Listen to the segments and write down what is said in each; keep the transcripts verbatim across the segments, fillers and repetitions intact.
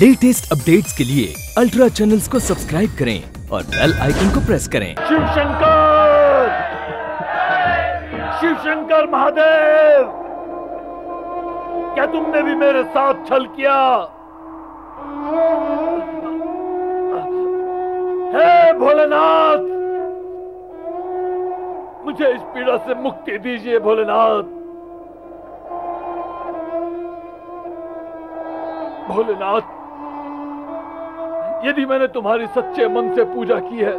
Latest updates के लिए ultra channels को सब्सक्राइब करें और बेल आइकन को प्रेस करें। शिव शंकर, शिव शंकर महादेव, क्या तुमने भी मेरे साथ छल किया? हे भोलेनाथ, मुझे इस पीड़ा से मुक्ति दीजिए भोलेनाथ। भोलेनाथ, यदि मैंने तुम्हारी सच्चे मन से पूजा की है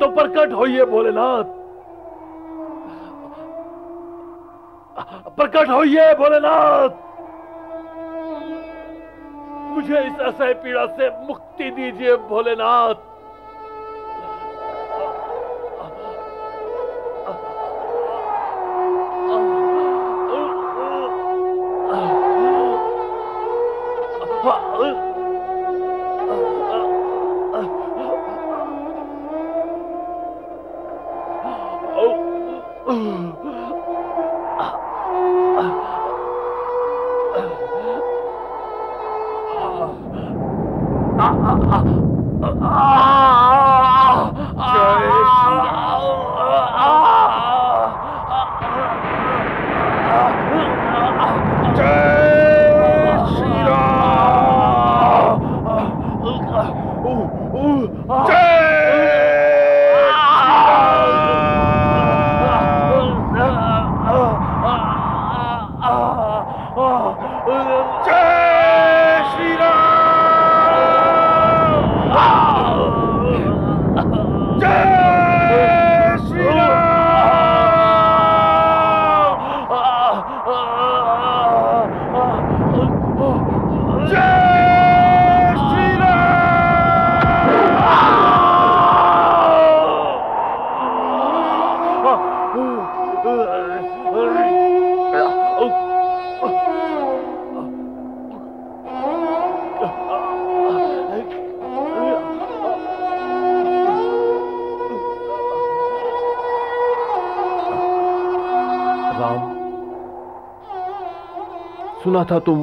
तो प्रकट होइए भोलेनाथ, प्रकट होइए भोलेनाथ। मुझे इस असह्य पीड़ा से मुक्ति दीजिए भोलेनाथ। सुना था तुम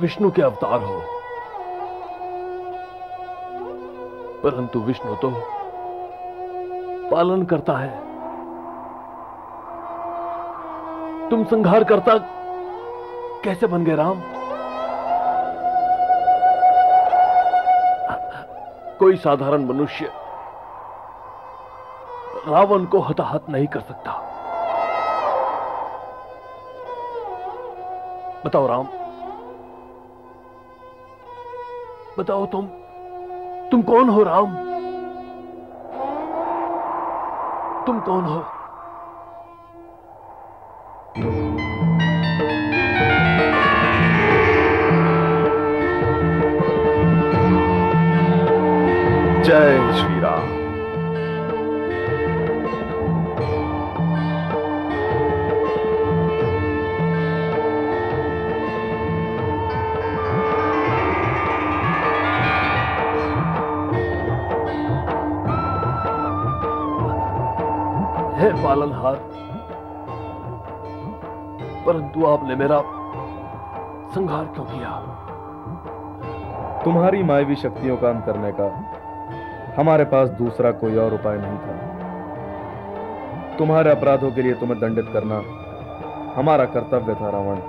विष्णु के अवतार हो, परंतु विष्णु तो पालन करता है, तुम संहार करता कैसे बन गए राम? कोई साधारण मनुष्य रावण को हताहत नहीं कर सकता। बताओ राम, बताओ तुम तुम कौन हो राम? तुम कौन हो? जय श्री राम। पालनहार, परंतु आपने मेरा संहार क्यों किया? तुम्हारी मायवी शक्तियों का अंत करने का हमारे पास दूसरा कोई और उपाय नहीं था। तुम्हारे अपराधों के लिए तुम्हें दंडित करना हमारा कर्तव्य था रावण,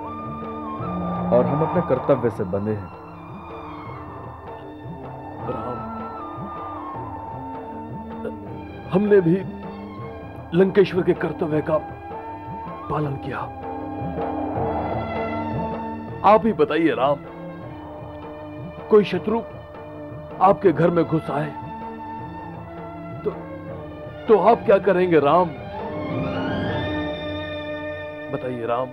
और हम अपने कर्तव्य से बंधे हैं। हमने भी लंकेश्वर के कर्तव्य का पालन किया। आप ही बताइए राम, कोई शत्रु आपके घर में घुस आए तो तो आप क्या करेंगे राम? बताइए राम,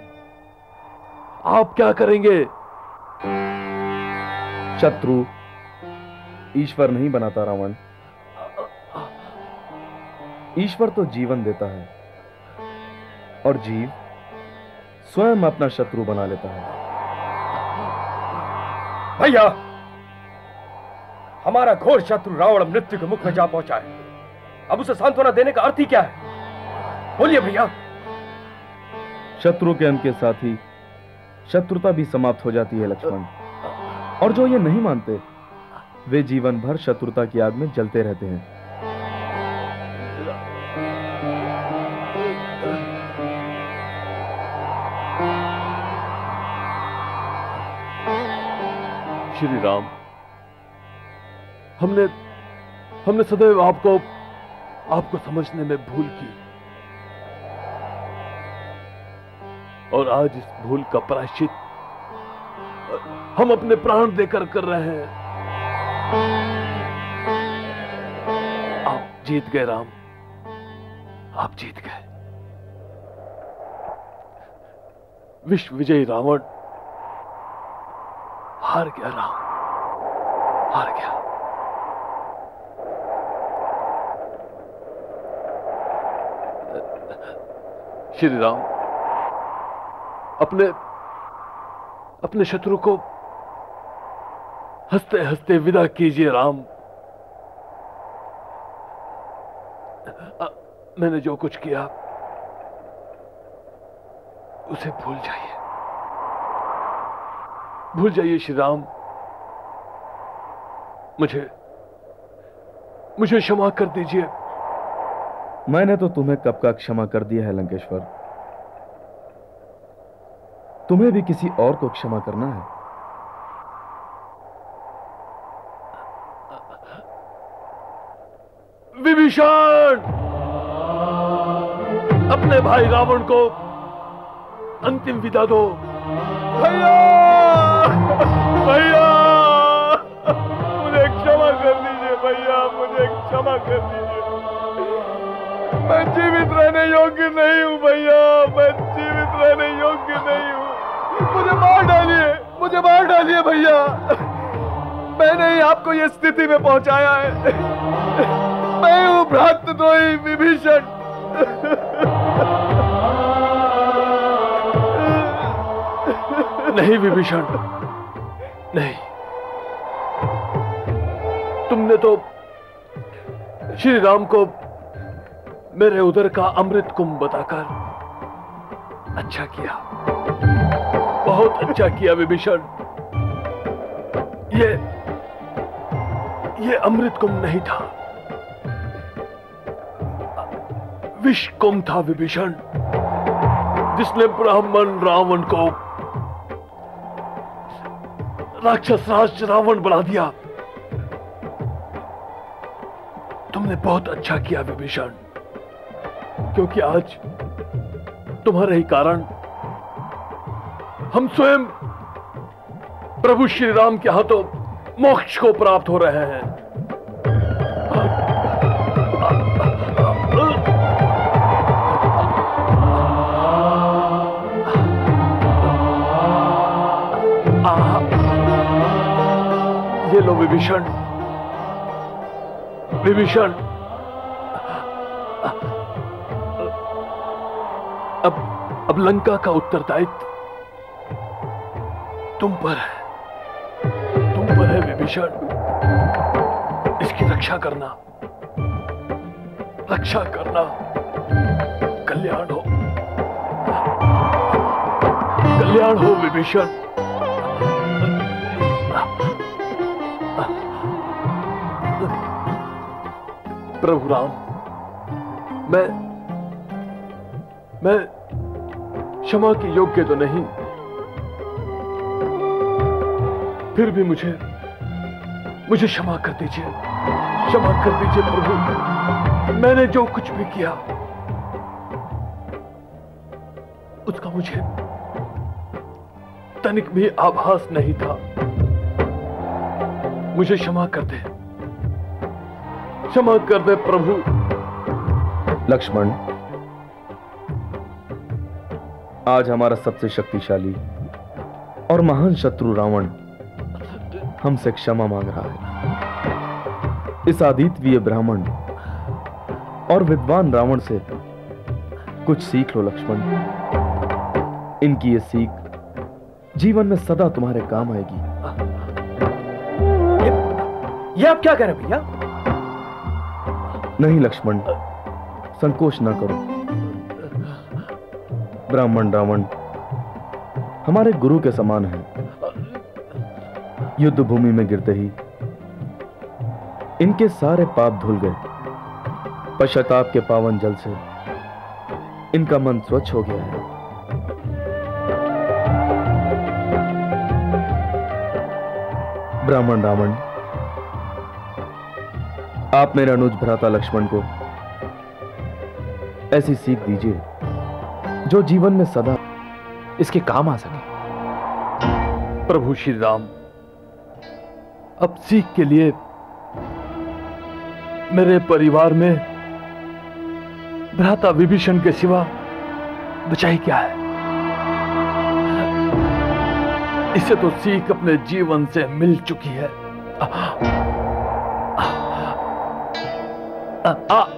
आप क्या करेंगे? शत्रु ईश्वर नहीं बनाता रावण, ईश्वर तो जीवन देता है और जीव स्वयं अपना शत्रु बना लेता है। भैया, हमारा घोर शत्रु रावण मृत्यु के मुख में जा पहुंचा है। अब उसे सांत्वना देने का अर्थ ही क्या है? बोलिए भैया। शत्रु के अंत के साथ ही शत्रुता भी समाप्त हो जाती है लक्ष्मण। और जो ये नहीं मानते वे जीवन भर शत्रुता की आग में जलते रहते हैं। श्री राम, हमने हमने सदैव आपको आपको समझने में भूल की और आज इस भूल का प्रायश्चित हम अपने प्राण देकर कर रहे हैं। आप जीत गए राम, आप जीत गए। विश्व विजयी रावण हार गया राम, हार गया। श्री राम, अपने अपने शत्रु को हंसते हंसते विदा कीजिए राम। आ, मैंने जो कुछ किया उसे भूल जाइए, भूल जाइए श्री राम। मुझे मुझे क्षमा कर दीजिए। मैंने तो तुम्हें कब का क्षमा कर दिया है लंकेश्वर, तुम्हें भी किसी और को क्षमा करना है। विभीषण अपने भाई रावण को अंतिम विदा दो। भैया भैया मुझे क्षमा कर दीजिए, भैया मुझे क्षमा कर दीजिए। मैं जीवित रहने योग्य नहीं हूँ भैया, मैं जीवित रहने योग्य नहीं हूँ। मुझे मार डालिए, मुझे मार डालिए भैया। मैंने ही आपको ये स्थिति में पहुंचाया है। मैं हूँ भ्रातृद्रोही विभीषण। नहीं विभीषण, नहीं। तुमने तो श्री राम को मेरे उदर का अमृत कुंभ बताकर अच्छा किया, बहुत अच्छा किया विभीषण। ये ये अमृत कुंभ नहीं था, विष कुंभ था विभीषण, जिसने ब्राह्मण रावण को राक्षस राज रावण बना दिया। तुमने बहुत अच्छा किया विभीषण, क्योंकि आज तुम्हारे ही कारण हम स्वयं प्रभु श्री राम के हाथों मोक्ष को प्राप्त हो रहे हैं। ये लो विभीषण, विभीषण अब अब लंका का उत्तरदायित्व तुम पर है, तुम पर है विभीषण। इसकी रक्षा करना, रक्षा करना। कल्याण हो, कल्याण हो विभीषण। प्रभु राम, मैं मैं क्षमा के योग्य तो नहीं, फिर भी मुझे मुझे क्षमा कर दीजिए, क्षमा कर दीजिए प्रभु। मैंने जो कुछ भी किया उसका मुझे तनिक भी आभास नहीं था। मुझे क्षमा कर दे, क्षमा कर दे प्रभु। लक्ष्मण, आज हमारा सबसे शक्तिशाली और महान शत्रु रावण हमसे क्षमा मांग रहा है। इस आदित्य ब्राह्मण और विद्वान रावण से कुछ सीख लो लक्ष्मण। इनकी ये सीख जीवन में सदा तुम्हारे काम आएगी। ये, ये आप क्या कह रहे हैं भैया? नहीं लक्ष्मण, संकोच ना करो। ब्राह्मण ब्राह्मण हमारे गुरु के समान हैं। युद्ध भूमि में गिरते ही इनके सारे पाप धुल गए। पश्चाताप के पावन जल से इनका मन स्वच्छ हो गया है। ब्राह्मण ब्राह्मण आप मेरे अनुज भ्राता लक्ष्मण को ऐसी सीख दीजिए जो जीवन में सदा इसके काम आ सके। प्रभु श्री राम, अब सीख के लिए मेरे परिवार में भ्राता विभीषण के सिवा बचा ही क्या है? इसे तो सीख अपने जीवन से मिल चुकी है। आ, आ, आ, आ,